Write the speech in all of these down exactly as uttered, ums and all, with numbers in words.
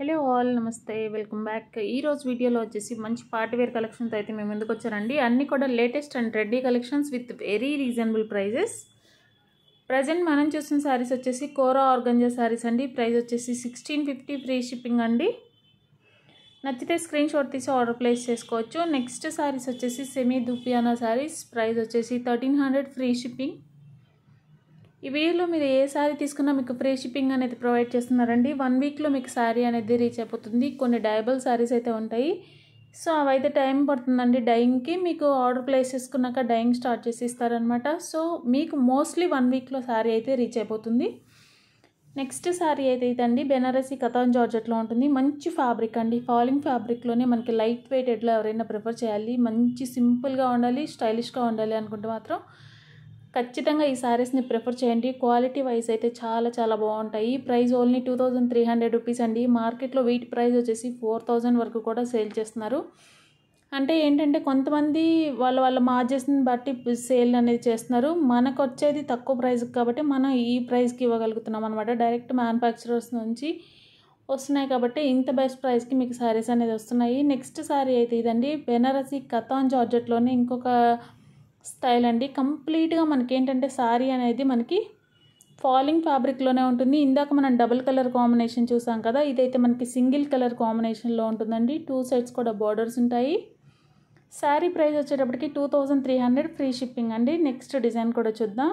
Hello all నమస్తే welcome back. ఈ రోజు వీడియోలో వచ్చేసి మంచి పార్ట్ వేర్ కలెక్షన్స్ అయితే మేము ముందుకు వచ్చారండి। అన్ని కూడా latest and trendy collections with very reasonable prices. Present మనం చూసిన సారీస్ వచ్చేసి కోరా ఆర్గంజా సారీస్ అండి। ప్రైస్ వచ్చేసి సిక్స్టీన్ ఫిఫ్టీ ఫ్రీ షిప్పింగ్ అండి। నచ్చితే స్క్రీన్ షాట్ తీసి ఆర్డర్ ప్లేస్ చేసుకోవచ్చు। నెక్స్ట్ సారీస్ వచ్చేసి సెమీ దుపియానా సారీస్। ప్రైస్ వచ్చేసి థర్టీన్ హండ్రెడ్ ఫ్రీ షిప్పింగ్। ఈ వీడియోలో మీరు ఏ శారీ తీసుకున్నా మీకు ఫ్రీ షిప్పింగ్ అనేది ప్రొవైడ్ చేస్తున్నారండి। వన్ వీక్లో మీకు శారీ అనేది రీచ్ అయిపోతుంది। కొన్ని డయబుల్ శారీస్ అయితే ఉంటాయి, సో అవైతే టైం పడుతుందండి డైయింగ్కి। మీకు ఆర్డర్ ప్లేస్ చేసుకున్నాక డైయింగ్ స్టార్ట్ చేసి ఇస్తారనమాట। సో మీకు మోస్ట్లీ వన్ వీక్లో శారీ అయితే రీచ్ అయిపోతుంది। నెక్స్ట్ శారీ అయితే ఇదండి, బెనారసీ కథాన్ జార్జెట్లో ఉంటుంది। మంచి ఫ్యాబ్రిక్ అండి, ఫాలింగ్ ఫ్యాబ్రిక్లోనే మనకి లైట్ వెయిట్ ఎట్లా ఎవరైనా ప్రిఫర్ చేయాలి, మంచి సింపుల్గా ఉండాలి, స్టైలిష్గా ఉండాలి అనుకుంటే మాత్రం ఖచ్చితంగా ఈ శారీస్ని ప్రిఫర్ చేయండి। క్వాలిటీ వైజ్ అయితే చాలా చాలా బాగుంటాయి। Price only two thousand three hundred rupees అండి। మార్కెట్లో వీటి ప్రైస్ వచ్చేసి ఫోర్ థౌజండ్ వరకు కూడా సేల్ చేస్తున్నారు। అంటే ఏంటంటే కొంతమంది వాళ్ళ వాళ్ళ మార్జెస్ని బట్టి సేల్ అనేది చేస్తున్నారు। మనకు వచ్చేది తక్కువ ప్రైస్ కాబట్టి మనం ఈ ప్రైస్కి ఇవ్వగలుగుతున్నాం అనమాట। డైరెక్ట్ మ్యానుఫ్యాక్చరర్స్ నుంచి వస్తున్నాయి కాబట్టి ఇంత బెస్ట్ ప్రైస్కి మీకు శారీస్ అనేది వస్తున్నాయి। నెక్స్ట్ శారీ అయితే ఇదండి, బెనారసీ కథాన్ జార్జెట్లోనే ఇంకొక స్టైల్ అండి। కంప్లీట్గా మనకి ఏంటంటే శారీ అనేది మనకి ఫాలింగ్ ఫ్యాబ్రిక్లోనే ఉంటుంది। ఇందాక మనం డబుల్ కలర్ కాంబినేషన్ చూసాం కదా, ఇదైతే మనకి సింగిల్ కలర్ కాంబినేషన్లో ఉంటుందండి। టూ సైడ్స్ కూడా బార్డర్స్ ఉంటాయి। శారీ ప్రైస్ వచ్చేటప్పటికి two thousand three hundred free shipping అండి। నెక్స్ట్ డిజైన్ కూడా చూద్దాం।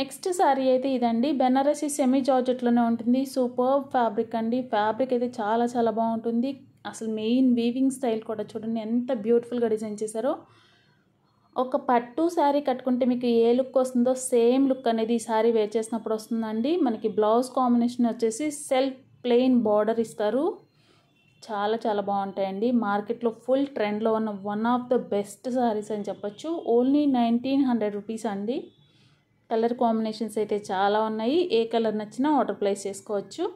నెక్స్ట్ శారీ అయితే ఇదండి, బెనారసీ సెమీ జార్జెట్లోనే ఉంటుంది। సూపర్ ఫ్యాబ్రిక్ అండి, ఫ్యాబ్రిక్ అయితే చాలా చాలా బాగుంటుంది। అసలు మెయిన్ వీవింగ్ స్టైల్ కూడా చూడండి ఎంత బ్యూటిఫుల్గా డిజైన్ చేశారో। ఒక పట్టు శారీ కట్టుకుంటే మీకు ఏ లుక్ వస్తుందో సేమ్ లుక్ అనేది ఈ శారీ వేర్ చేసినప్పుడు వస్తుందండి। మనకి బ్లౌజ్ కాంబినేషన్ వచ్చేసి సెల్ఫ్ ప్లెయిన్ బార్డర్ ఇస్తారు। చాలా చాలా బాగుంటాయండి। మార్కెట్లో ఫుల్ ట్రెండ్లో ఉన్న one of the best saris అని చెప్పొచ్చు। ఓన్లీ నైన్టీన్ హండ్రెడ్ రూపీస్ అండి। కలర్ కాంబినేషన్స్ అయితే చాలా ఉన్నాయి, ఏ కలర్ నచ్చినా ఆర్డర్ ప్లేస్ చేసుకోవచ్చు।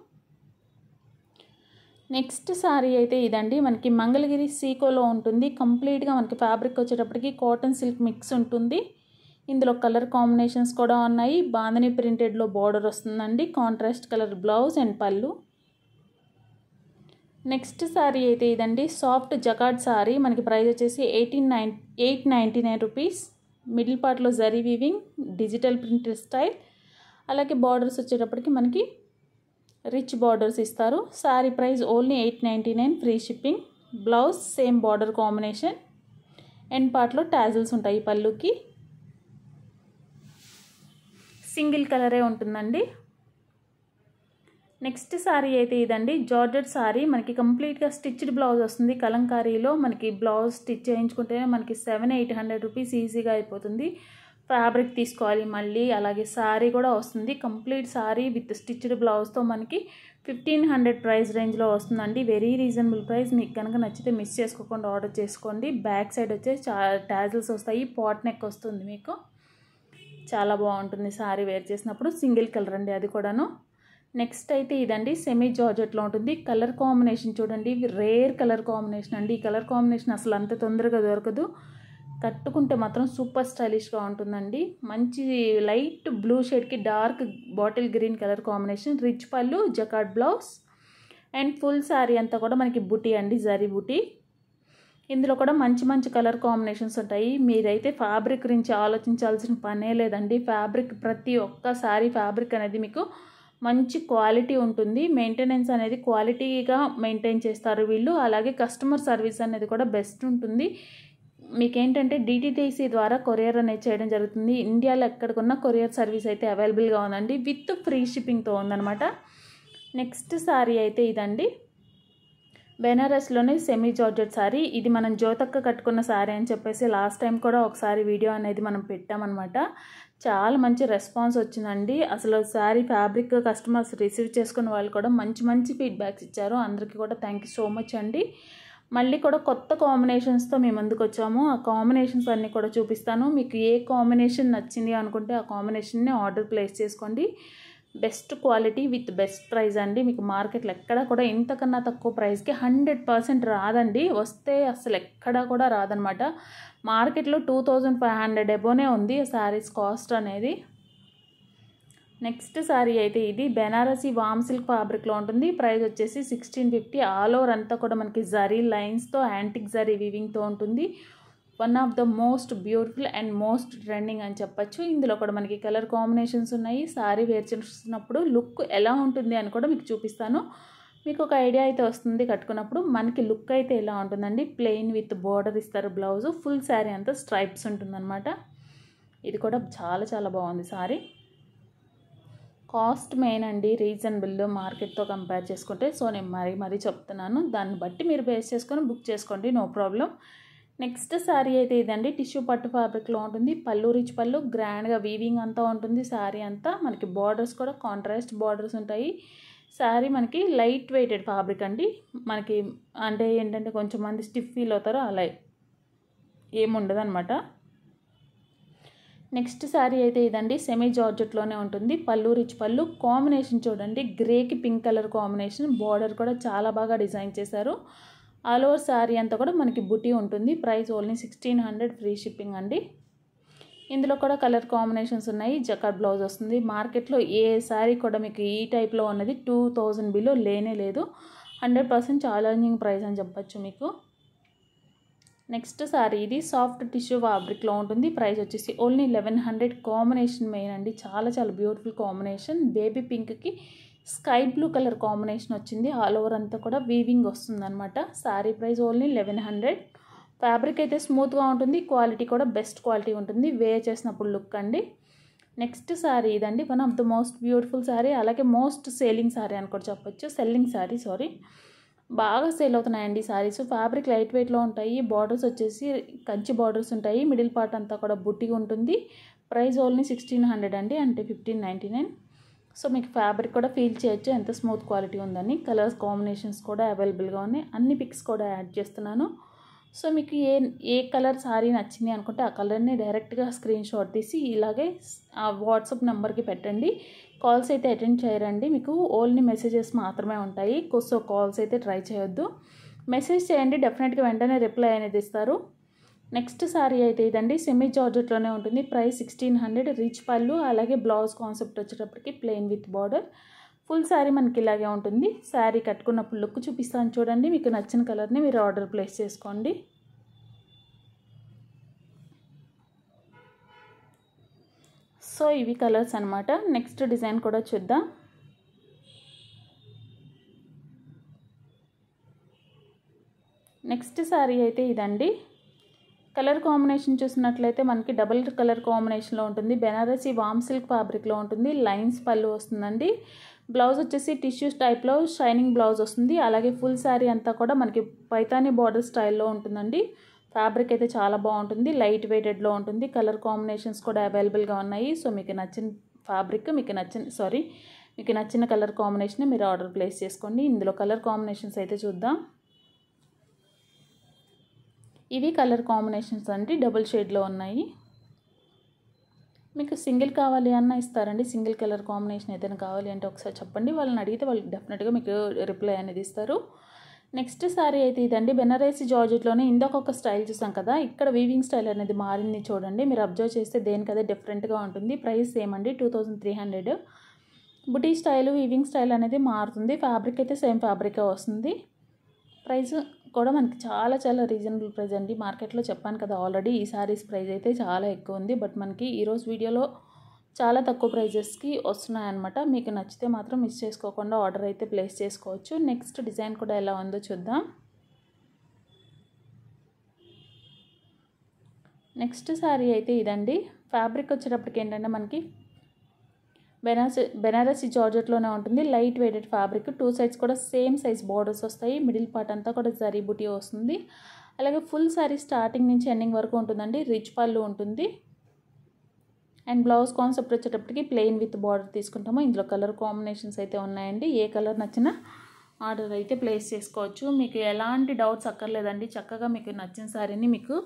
నెక్స్ట్ శారీ అయితే ఇదండి, మనకి మంగళగిరి సీకోలో ఉంటుంది। కంప్లీట్గా మనకి ఫ్యాబ్రిక్ వచ్చేటప్పటికి కాటన్ సిల్క్ మిక్స్ ఉంటుంది। ఇందులో కలర్ కాంబినేషన్స్ కూడా ఉన్నాయి। బాందని ప్రింటెడ్లో బార్డర్ వస్తుందండి, కాంట్రాస్ట్ కలర్ బ్లౌజ్ అండ్ పళ్ళు। నెక్స్ట్ శారీ అయితే ఇదండి, సాఫ్ట్ జకార్డ్ శారీ। మనకి ప్రైస్ వచ్చేసి eighteen nine eight ninety nine rupees. Middle పార్ట్లో zari weaving, digital printed style, అలాగే బార్డర్స్ వచ్చేటప్పటికి మనకి రిచ్ బార్డర్స్ ఇస్తారు। Sari price only eight ninety nine free shipping. Blouse same border combination, end పార్ట్లో టాజిల్స్ ఉంటాయి పళ్ళుకి। సింగిల్ కలరే ఉంటుందండి। నెక్స్ట్ శారీ అయితే ఇదండి, జార్జెట్ శారీ। మనకి కంప్లీట్గా స్టిచ్డ్ బ్లౌజ్ వస్తుంది కలంకారీలో। మనకి బ్లౌజ్ స్టిచ్ చేయించుకుంటేనే మనకి సెవెన్ ఎయిట్ హండ్రెడ్ రూపీస్ ఈజీగా అయిపోతుంది। ఫ్యాబ్రిక్ తీసుకోవాలి మళ్ళీ, అలాగే శారీ కూడా వస్తుంది కంప్లీట్ శారీ విత్ స్టిచ్డ్ బ్లౌజ్తో। మనకి ఫిఫ్టీన్ హండ్రెడ్ ప్రైస్ రేంజ్లో వస్తుందండి, వెరీ రీజనబుల్ ప్రైస్। మీకు కనుక నచ్చితే మిస్ చేసుకోకుండా ఆర్డర్ చేసుకోండి। బ్యాక్ సైడ్ వచ్చేసి టాజిల్స్ వస్తాయి, పాట్ నెక్ వస్తుంది మీకు, చాలా బాగుంటుంది శారీ వేర్ చేసినప్పుడు। సింగిల్ కలర్ అండి అది కూడాను। నెక్స్ట్ అయితే ఇదండి, సెమీ జార్జెట్లో ఉంటుంది। కలర్ కాంబినేషన్ చూడండి, రేర్ కలర్ కాంబినేషన్ అండి। ఈ కలర్ కాంబినేషన్ అసలు అంత తొందరగా దొరకదు, కట్టుకుంటే మాత్రం సూపర్ స్టైలిష్గా ఉంటుందండి। మంచి లైట్ బ్లూ షేడ్కి dark bottle green colour combination, rich pallu, jacquard blouse and full sari అంతా కూడా మనకి బుటీ అండి, జరీ బుటీ। ఇందులో కూడా మంచి మంచి కలర్ కాంబినేషన్స్ ఉంటాయి। మీరైతే ఫ్యాబ్రిక్ గురించి ఆలోచించాల్సిన పనే లేదండి। ఫ్యాబ్రిక్ ప్రతి ఒక్క శారీ ఫ్యాబ్రిక్ అనేది మీకు మంచి క్వాలిటీ ఉంటుంది। మెయింటెనెన్స్ అనేది క్వాలిటీగా మెయింటైన్ చేస్తారు వీళ్ళు, అలాగే కస్టమర్ సర్వీస్ అనేది కూడా బెస్ట్ ఉంటుంది। మీకేంటంటే డిటిటీసీ ద్వారా కొరియర్ అనేది చేయడం జరుగుతుంది। ఇండియాలో ఎక్కడికన్నా కొరియర్ సర్వీస్ అయితే అవైలబుల్గా ఉందండి, విత్ ఫ్రీ షిప్పింగ్తో ఉందన్నమాట। నెక్స్ట్ శారీ అయితే ఇదండి, బెనారస్లోనే సెమీ జార్జెట్ శారీ। ఇది మనం జ్యోతక్క కట్టుకున్న శారీ అని చెప్పేసి లాస్ట్ టైం కూడా ఒకసారి వీడియో అనేది మనం పెట్టామన్నమాట। చాలా మంచి రెస్పాన్స్ వచ్చిందండి। అసలు శారీ ఫ్యాబ్రిక్ కస్టమర్స్ రిసీవ్ చేసుకున్న వాళ్ళు కూడా మంచి మంచి ఫీడ్బ్యాక్స్ ఇచ్చారు। అందరికీ కూడా థ్యాంక్ యూ సో మచ్ అండి। మళ్ళీ కూడా కొత్త కాంబినేషన్స్తో మేము ముందుకు వచ్చాము, ఆ కాంబినేషన్స్ అన్నీ కూడా చూపిస్తాను। మీకు ఏ కాంబినేషన్ నచ్చింది అనుకుంటే ఆ కాంబినేషన్ని ఆర్డర్ ప్లేస్ చేసుకోండి। Best quality with best price అండి। మీకు మార్కెట్లో ఎక్కడా కూడా ఇంతకన్నా తక్కువ ప్రైస్కి హండ్రెడ్ పర్సెంట్ రాదండి, వస్తే అసలు ఎక్కడా కూడా రాదనమాట। మార్కెట్లో టూ థౌజండ్ ఫైవ్ హండ్రెడ్ ఎబోనే ఉంది శారీస్ కాస్ట్ అనేది। నెక్స్ట్ సారీ అయితే ఇది బెనారసి వామ్ సిల్క్ ఫ్యాబ్రిక్ లో ఉంటుంది. ప్రైస్ వచ్చేసి సిక్స్టీన్ ఫిఫ్టీ. ఆల్ ఓవర్ అంతా కూడా మనకి జరీ లైన్స్ తో యాంటిక్ జరీ వీవింగ్ తో ఉంటుంది. One of the most beautiful and most trending అని చెప్పొచ్చు. ఇందులో కూడా మనకి కలర్ కాంబినేషన్స్ ఉన్నాయి. సారీ వేర్ చేసినప్పుడు లుక్ ఎలా ఉంటుంది అని కూడా మీకు చూపిస్తాను. మీకు ఒక ఐడియా అయితే వస్తుంది. కట్టుకున్నప్పుడు మనకి లుక్ అయితే ఎలా ఉంటుందండి. ప్లెయిన్ విత్ బోర్డర్ ఇస్తారు బ్లౌజ్. ఫుల్ శారీ అంతా స్ట్రైప్స్ ఉంటుందన్నమాట. ఇది కూడా చాలా చాలా బాగుంది సారీ. కాస్ట్ మెయిన్ అండి, రీజనబుల్ మార్కెట్తో కంపేర్ చేసుకుంటే. సో నేను మరీ మరీ చెప్తున్నాను, దాన్ని బట్టి మీరు బేస్ చేసుకొని బుక్ చేసుకోండి, నో ప్రాబ్లం. నెక్స్ట్ శారీ అయితే ఇదండి. టిష్యూ పట్టు ఫ్యాబ్రిక్లో ఉంటుంది. పళ్ళు రిచ్ పళ్ళు, గ్రాండ్గా వీవింగ్ అంతా ఉంటుంది శారీ అంతా. మనకి బార్డర్స్ కూడా కాంట్రాస్ట్ బార్డర్స్ ఉంటాయి. శారీ మనకి లైట్ వెయిటెడ్ ఫ్యాబ్రిక్ అండి. మనకి అంటే ఏంటంటే కొంచెం మంది స్టిఫ్ ఫీల్ అవుతారు, అలా ఏముండదు అనమాట. నెక్స్ట్ శారీ అయితే ఇదండి. సెమీ జార్జెట్లోనే ఉంటుంది. పళ్ళు రిచ్ పళ్ళు, కాంబినేషన్ చూడండి గ్రేకి పింక్ కలర్ కాంబినేషన్. బార్డర్ కూడా చాలా బాగా డిజైన్ చేశారు. ఆల్ ఓవర్ శారీ అంతా కూడా మనకి బుటీ ఉంటుంది. Price only sixteen hundred free shipping అండి. ఇందులో కూడా కలర్ కాంబినేషన్స్ ఉన్నాయి. జకార్డ్ బ్లౌజ్ వస్తుంది. మార్కెట్లో ఏ శారీ కూడా మీకు ఈ టైప్లో ఉన్నది టూ థౌజండ్ బిలో లేనే లేదు. హండ్రెడ్ పర్సెంట్ ఛాలెంజింగ్ ప్రైస్ అని చెప్పచ్చు మీకు. నెక్స్ట్ సారీ ఇది సాఫ్ట్ టిష్యూ ఫ్యాబ్రిక్లో ఉంటుంది. ప్రైస్ వచ్చేసి ఓన్లీ లెవెన్ హండ్రెడ్. కాంబినేషన్ మెయిన్ అండి, చాలా చాలా బ్యూటిఫుల్ కాంబినేషన్. బేబీ పింక్కి స్కై బ్లూ కలర్ కాంబినేషన్ వచ్చింది. ఆల్ ఓవర్ అంతా కూడా వీవింగ్ వస్తుంది అనమాట. Sari price only eleven hundred. Fabric అయితే స్మూత్గా ఉంటుంది. క్వాలిటీ కూడా బెస్ట్ క్వాలిటీ ఉంటుంది. వేర్ చేసినప్పుడు లుక్ అండి. నెక్స్ట్ శారీ ఇదండి. One of the most beautiful sari, అలాగే మోస్ట్ సేలింగ్ శారీ అని కూడా చెప్పచ్చు. సెల్లింగ్ శారీ సారీ, బాగా సేల్ అవుతున్నాయండి శారీస్. ఫ్యాబ్రిక్ లైట్ వెయిట్లో ఉంటాయి. బార్డర్స్ వచ్చేసి కంచి బార్డర్స్ ఉంటాయి. మిడిల్ పార్ట్ అంతా కూడా బుట్టి ఉంటుంది. ప్రైస్ ఓన్లీ సిక్స్టీన్ హండ్రెడ్ అండి, అంటే ఫిఫ్టీన్ నైంటీ నైన్. సో మీకు ఫ్యాబ్రిక్ కూడా ఫీల్ చేయొచ్చు ఎంత స్మూత్ క్వాలిటీ ఉందని. కలర్స్ కాంబినేషన్స్ కూడా అవైలబుల్గా ఉన్నాయి. అన్ని పిక్స్ కూడా యాడ్ చేస్తున్నాను. సో మీకు ఏ ఏ కలర్ శారీ నచ్చింది అనుకుంటే ఆ కలర్ని డైరెక్ట్గా స్క్రీన్ షాట్ తీసి ఇలాగే ఆ వాట్సాప్ నెంబర్కి పెట్టండి. కాల్స్ అయితే అటెండ్ చేయరండి, మీకు ఓన్లీ మెసేజెస్ మాత్రమే ఉంటాయి. సో కాల్స్ అయితే ట్రై చేయొద్దు. మెసేజ్ చేయండి, డెఫినెట్గా వెంటనే రిప్లై అనేది ఇస్తారు. నెక్స్ట్ శారీ అయితే ఇదండి. సెమీ జార్జెట్లోనే ఉంటుంది. Price sixteen hundred. Rich pallu, అలాగే బ్లౌజ్ కాన్సెప్ట్ వచ్చేటప్పటికి plain with border. Full sari మనకి ఇలాగే ఉంటుంది. శారీ కట్టుకున్నప్పుడు లుక్ చూపిస్తాను చూడండి. మీకు నచ్చిన కలర్ని మీరు ఆర్డర్ ప్లేస్ చేసుకోండి. సో ఇవి కలర్స్ అన్నమాట. నెక్స్ట్ డిజైన్ కూడా చూద్దాం. నెక్స్ట్ శారీ అయితే ఇదండి. కలర్ కాంబినేషన్ చూసినట్లయితే మనకి డబుల్ కలర్ కాంబినేషన్లో ఉంటుంది. బెనారసి వామ్ సిల్క్ ఫ్యాబ్రిక్లో ఉంటుంది. లైన్స్ పళ్ళు వస్తుందండి. బ్లౌజ్ వచ్చేసి టిష్యూస్ టైప్లో షైనింగ్ బ్లౌజ్ వస్తుంది. అలాగే ఫుల్ శారీ అంతా కూడా మనకి పైతానీ బార్డర్ స్టైల్లో ఉంటుందండి. ఫ్యాబ్రిక్ అయితే చాలా బాగుంటుంది. లైట్ వెయిటెడ్లో ఉంటుంది. కలర్ కాంబినేషన్స్ కూడా అవైలబుల్గా ఉన్నాయి. సో మీకు నచ్చిన ఫ్యాబ్రిక్ మీకు నచ్చిన సారీ మీకు నచ్చిన కలర్ కాంబినేషన్ మీరు ఆర్డర్ ప్లేస్ చేసుకోండి. ఇందులో కలర్ కాంబినేషన్స్ అయితే చూద్దాం. ఇవి కలర్ కాంబినేషన్స్ అంటే డబుల్ షేడ్లో ఉన్నాయి. మీకు సింగిల్ కావాలి అన్న ఇస్తారండి. సింగిల్ కలర్ కాంబినేషన్ ఏదైనా కావాలి అంటే ఒకసారి చెప్పండి, వాళ్ళని అడిగితే వాళ్ళు డెఫినెట్గా మీకు రిప్లై అనేది ఇస్తారు. నెక్స్ట్ శారీ అయితే ఇదండి. బెనారసి జార్జెట్లోనే ఇందాకొక స్టైల్ చూసాం కదా, ఇక్కడ వీవింగ్ స్టైల్ అనేది మారింది చూడండి. మీరు అబ్జర్వ్ చేస్తే దేనికదే డిఫరెంట్గా ఉంటుంది. ప్రైస్ సేమ్ అండి, two thousand three hundred. Buti style weaving style అనేది మారుతుంది. ఫ్యాబ్రిక్ అయితే సేమ్ ఫ్యాబ్రికే వస్తుంది. ప్రైస్ కూడా మనకి చాలా చాలా రీజనబుల్ ప్రైస్ అండి. మార్కెట్లో చెప్పాను కదా ఆల్రెడీ, ఈ సారీస్ ప్రైస్ అయితే చాలా ఎక్కువ ఉంది. బట్ మనకి ఈరోజు వీడియోలో చాలా తక్కువ ప్రైజెస్కి వస్తున్నాయన్నమాట. మీకు నచ్చితే మాత్రం మిస్ చేసుకోకుండా ఆర్డర్ అయితే ప్లేస్ చేసుకోవచ్చు. నెక్స్ట్ డిజైన్ కూడా ఎలా ఉందో చూద్దాం. నెక్స్ట్ శారీ అయితే ఇదండి. ఫ్యాబ్రిక్ వచ్చేటప్పటికి ఏంటంటే మనకి బెనారసి బెనారసి జార్జెట్లోనే ఉంటుంది. Light weighted fabric. Two sides కూడా సేమ్ సైజ్ బార్డర్స్ వస్తాయి. మిడిల్ పార్ట్ అంతా కూడా జరీ బుటీ వస్తుంది. అలాగే ఫుల్ శారీ స్టార్టింగ్ నుంచి ఎండింగ్ వరకు ఉంటుందండి. రిచ్ పళ్ళు ఉంటుంది. అండ్ బ్లౌజ్ కాన్సెప్ట్ వచ్చేటప్పటికి ప్లెయిన్ విత్ బార్డర్ తీసుకుంటాము. ఇందులో కలర్ కాంబినేషన్స్ అయితే ఉన్నాయండి. ఏ కలర్ నచ్చినా ఆర్డర్ అయితే ప్లేస్ చేసుకోవచ్చు. మీకు ఎలాంటి డౌట్స్ అక్కర్లేదండి. చక్కగా మీకు నచ్చిన శారీని మీకు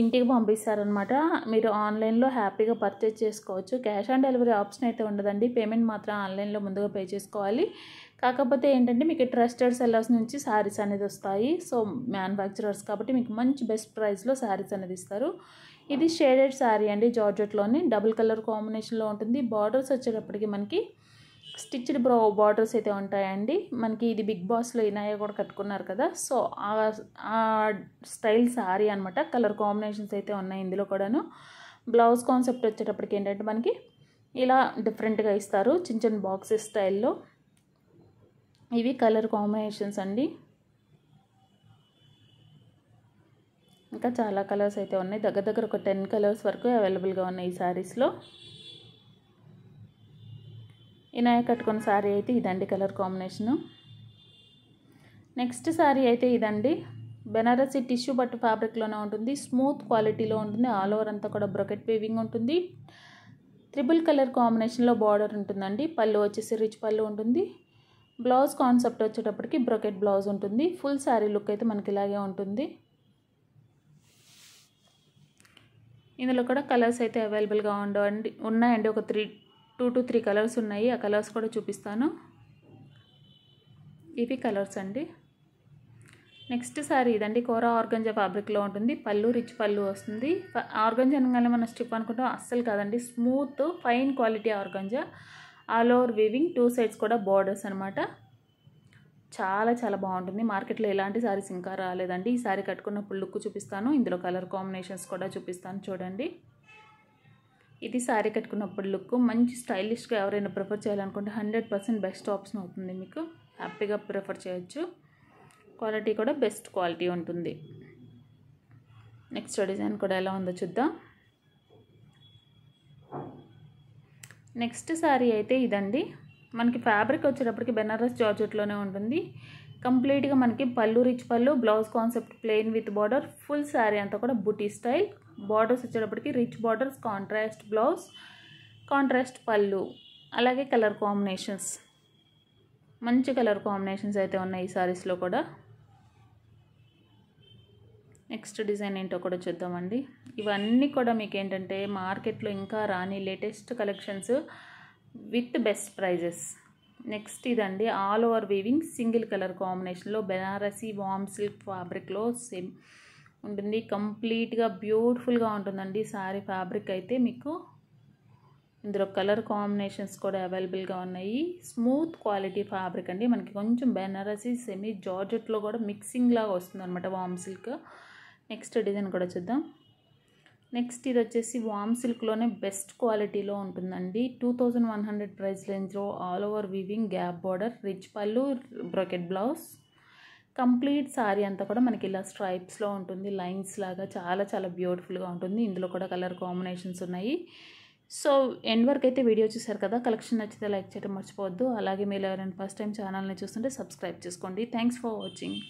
ఇంటికి పంపిస్తారన్నమాట। మీరు ఆన్లైన్లో హ్యాపీగా పర్చేస్ చేసుకోవచ్చు, క్యాష్ ఆన్ డెలివరీ ఆప్షన్ అయితే ఉండదండి, పేమెంట్ మాత్రం ఆన్లైన్లో ముందుగా పే చేసుకోవాలి। కాకపోతే ఏంటంటే మీకు ట్రస్టెడ్ సెల్లర్స్ నుంచి శారీస్ అనేది వస్తాయి, సో మ్యానుఫ్యాక్చరర్స్ కాబట్టి మీకు మంచి బెస్ట్ ప్రైస్లో శారీస్ అనేది ఇస్తారు। ఇది షేడెడ్ శారీ అండి, జార్జెట్లోని డబుల్ కలర్ కాంబినేషన్లో ఉంటుంది। బార్డర్స్ వచ్చేటప్పటికి మనకి స్టిచ్డ్ బ్రో బార్డర్స్ అయితే ఉంటాయండి మనకి। ఇది బిగ్ బాస్లో ఇనాయ కూడా కట్టుకున్నారు కదా, సో ఆ స్టైల్ శారీ అనమాట। కలర్ కాంబినేషన్స్ అయితే ఉన్నాయి ఇందులో కూడాను। బ్లౌజ్ కాన్సెప్ట్ వచ్చేటప్పటికి ఏంటంటే మనకి ఇలా డిఫరెంట్గా ఇస్తారు, చిన్న చిన్న బాక్సెస్ స్టైల్లో। ఇవి కలర్ కాంబినేషన్స్ అండి, ఇంకా చాలా కలర్స్ అయితే ఉన్నాయి, దగ్గర దగ్గర ఒక టెన్ కలర్స్ వరకు అవైలబుల్గా ఉన్నాయి ఈ శారీస్లో। ఇనాయ కట్టుకున్న శారీ అయితే ఇదండి కలర్ కాంబినేషను। నెక్స్ట్ శారీ అయితే ఇదండి, బెనారసి టిష్యూ పట్టు ఫ్యాబ్రిక్లోనే ఉంటుంది, స్మూత్ క్వాలిటీలో ఉంటుంది, ఆల్ ఓవర్ అంతా కూడా బ్రొకెట్ వీవింగ్ ఉంటుంది। త్రిబుల్ కలర్ కాంబినేషన్లో బార్డర్ ఉంటుందండి, పళ్ళు వచ్చేసి రిచ్ పళ్ళు ఉంటుంది। బ్లౌజ్ కాన్సెప్ట్ వచ్చేటప్పటికి బ్రొకెట్ బ్లౌజ్ ఉంటుంది। ఫుల్ శారీ లుక్ అయితే మనకి ఇలాగే ఉంటుంది। ఇందులో కూడా కలర్స్ అయితే అవైలబుల్గా ఉండవండి, ఉన్నాయండి ఒక three two to three colours ఉన్నాయి, ఆ కలర్స్ కూడా చూపిస్తాను। ఇవి కలర్స్ అండి। నెక్స్ట్ శారీ ఇదండి, కోరా ఆర్గంజా ఫ్యాబ్రిక్లో ఉంటుంది, పళ్ళు రిచ్ పళ్ళు వస్తుంది। ఆర్గంజా అనగానే మనం స్టిప్ అనుకుంటాం, అస్సలు కాదండి, smooth fine quality organza, all over weaving, two sides కూడా బార్డర్స్ అనమాట। చాలా చాలా బాగుంటుంది, మార్కెట్లో ఎలాంటి శారీస్ ఇంకా రాలేదండి। ఈ శారీ కట్టుకున్నప్పుడు లుక్ చూపిస్తాను, ఇందులో కలర్ కాంబినేషన్స్ కూడా చూపిస్తాను చూడండి। ఇది శారీ కట్టుకున్నప్పుడు లుక్ మంచి స్టైలిష్గా ఎవరైనా ప్రిఫర్ చేయాలనుకుంటే హండ్రెడ్ పర్సెంట్ బెస్ట్ ఆప్షన్ అవుతుంది, మీకు హ్యాపీగా ప్రిఫర్ చేయొచ్చు, క్వాలిటీ కూడా బెస్ట్ క్వాలిటీ ఉంటుంది। నెక్స్ట్ డిజైన్ కూడా ఎలా ఉందో చూద్దాం। నెక్స్ట్ శారీ అయితే ఇదండి, మనకి ఫ్యాబ్రిక్ వచ్చేటప్పటికి బెనారస్ జార్జెట్లోనే ఉంటుంది। కంప్లీట్గా మనకి pallu rich pallu, blouse concept plain with border, full sari అంతా కూడా బుటీ స్టైల్। బార్డర్స్ వచ్చేటప్పటికి rich borders, contrast blouse, contrast pallu, అలాగే కలర్ కాంబినేషన్స్, మంచి కలర్ కాంబినేషన్స్ అయితే ఉన్నాయి ఈ శారీస్లో కూడా। నెక్స్ట్ డిజైన్ ఏంటో కూడా చూద్దామండి। ఇవన్నీ కూడా మీకు ఏంటంటే మార్కెట్లో ఇంకా రాని latest collections with best prices. Next ఇదండి, all over weaving, single colour కాంబినేషన్లో బెనారసి వామ్ సిల్క్ ఫ్యాబ్రిక్లో సేమ్ ఉంటుంది। కంప్లీట్గా బ్యూటిఫుల్గా ఉంటుందండి శారీ ఫ్యాబ్రిక్ అయితే మీకు। ఇందులో కలర్ కాంబినేషన్స్ కూడా అవైలబుల్గా ఉన్నాయి, స్మూత్ క్వాలిటీ ఫ్యాబ్రిక్ అండి మనకి, కొంచెం బెనారసి సెమీ జార్జెట్లో కూడా మిక్సింగ్ లాగా వస్తుంది అనమాట వామ్ సిల్క్। నెక్స్ట్ డిజైన్ కూడా చూద్దాం। నెక్స్ట్ ఇది వచ్చేసి వామ్ సిల్క్లోనే బెస్ట్ క్వాలిటీలో ఉంటుందండి, two thousand one hundred price రేంజ్లో, all over weaving, gap border, rich pallu, brocade blouse, complete sari అంతా కూడా మనకి ఇలా స్ట్రైప్స్లో ఉంటుంది, లైన్స్ లాగా, చాలా చాలా బ్యూటిఫుల్గా ఉంటుంది। ఇందులో కూడా కలర్ కాంబినేషన్స్ ఉన్నాయి। సో ఎండ్ వరకు అయితే వీడియో చూసారు కదా, కలెక్షన్ నచ్చితే లైక్ చేయడం మర్చిపోవద్దు, అలాగే మీరు ఎవరైనా ఫస్ట్ టైం ఛానల్ని చూస్తుంటే సబ్స్క్రైబ్ చేసుకోండి। Thanks for watching.